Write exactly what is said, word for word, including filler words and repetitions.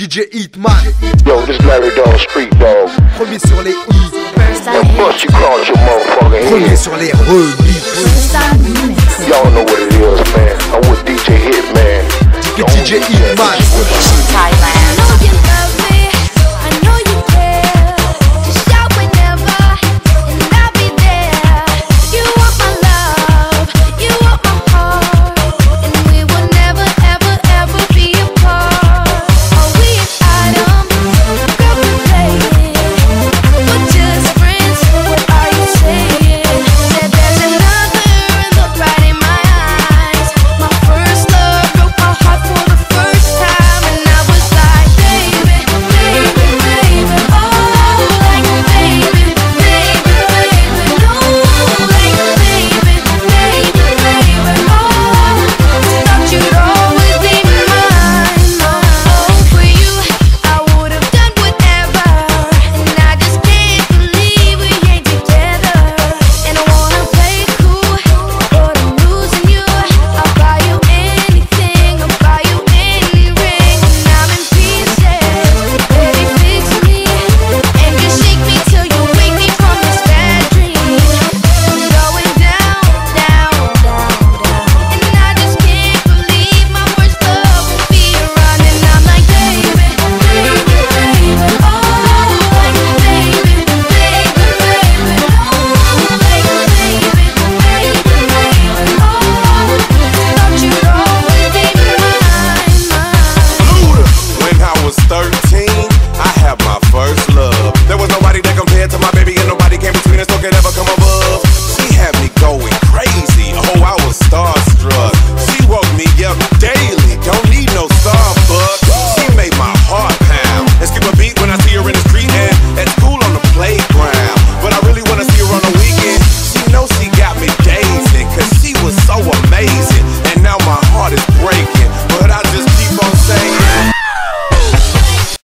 D J Hitman. Yo, this Larry Dawg Street, dog. Premier sur les hits. The bus you call your motherfucker head. Premier sur les remixes. Y'all know what it is, man. I'm with D J Hitman. D J Hitman.